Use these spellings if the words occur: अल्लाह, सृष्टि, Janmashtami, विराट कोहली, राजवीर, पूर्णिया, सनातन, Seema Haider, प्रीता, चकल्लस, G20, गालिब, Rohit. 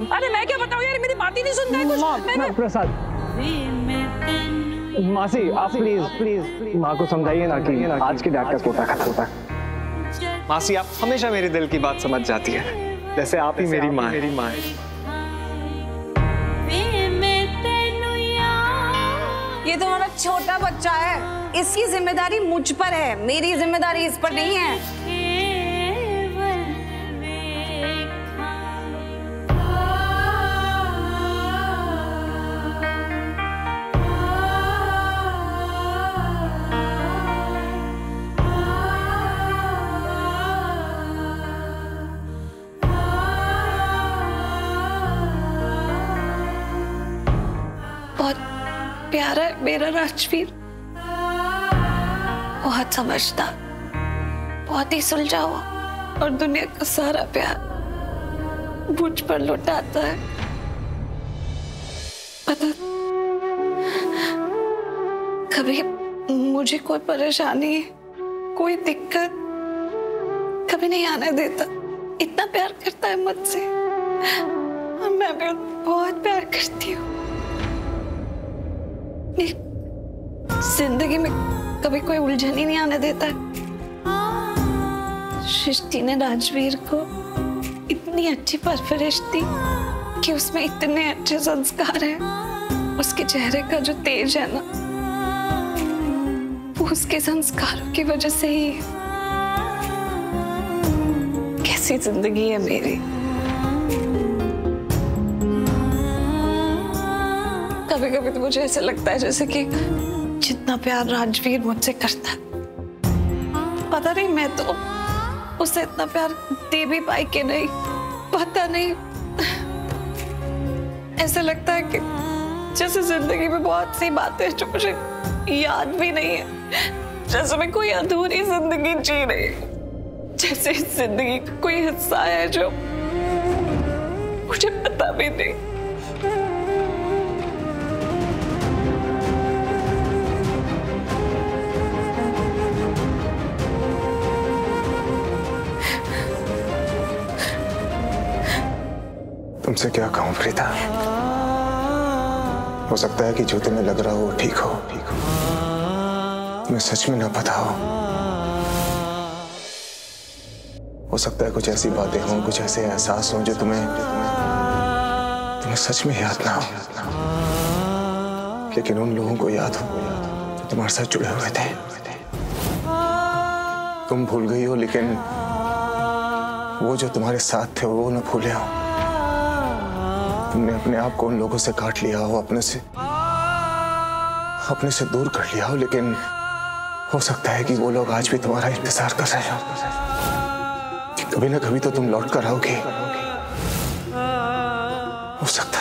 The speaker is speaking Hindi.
अरे मैं क्या बताऊं यार, मेरी बात ही नहीं सुनता है कुछ। मैंने प्रसाद मासी आप प्लीज प्लीज माँ को समझाइए ना कि आज के डैड का कोटा खत्म होता है। मासी आप हमेशा मेरे दिल की बात समझ जाती है, जैसे आप ही मेरी माँ है। ये तुम्हारा छोटा बच्चा है, इसकी जिम्मेदारी मुझ पर है, मेरी जिम्मेदारी इस पर नहीं है। प्यारा है मेरा राजवीर, बहुत समझता, बहुत ही सुलझा हुआ, और दुनिया का सारा प्यार मुझ पर लौटाता है। पता कभी मुझे कोई परेशानी कोई दिक्कत कभी नहीं आने देता, इतना प्यार करता है मुझसे, और मैं भी बहुत प्यार करती हूँ। जिंदगी में कभी कोई उलझन ही नहीं आने देता है। सृष्टि ने राजवीर को इतनी अच्छी परवरिश दी कि उसमें इतने अच्छे संस्कार हैं। उसके चेहरे का जो तेज है ना, वो उसके संस्कारों की वजह से ही है। कैसी जिंदगी है मेरी, कभी कभी तो मुझे ऐसे लगता है जैसे कि जितना प्यार राजवीर मुझसे करता है, पता नहीं मैं तो उसे इतना प्यार दे भी पाई कि नहीं, पता नहीं। ऐसा लगता है कि जैसे जिंदगी में बहुत सी बातें जो मुझे याद भी नहीं है, जैसे मैं कोई अधूरी जिंदगी जी रही हूँ, जैसे इस जिंदगी का कोई हिस्सा है जो मुझे पता भी नहीं। तुमसे क्या कहूं प्रीता, हो सकता है कि जो तुम्हें लग रहा हो ठीक हो, तुम्हें सच में ना पता हो सकता है कुछ ऐसी बातें हों, कुछ ऐसे एहसास हों जो तुम्हें सच में याद ना हो, लेकिन उन लोगों को याद हो जो तुम्हारे साथ जुड़े हुए थे। तुम भूल गई हो, लेकिन वो जो तुम्हारे साथ थे वो ना भूले हो। तुमने अपने आप को उन लोगों से काट लिया हो, अपने से दूर कर लिया हो, लेकिन हो सकता है कि वो लोग आज भी तुम्हारा इंतजार कर रहे हो। कभी ना कभी तो तुम लौट कर आओगे, हो सकता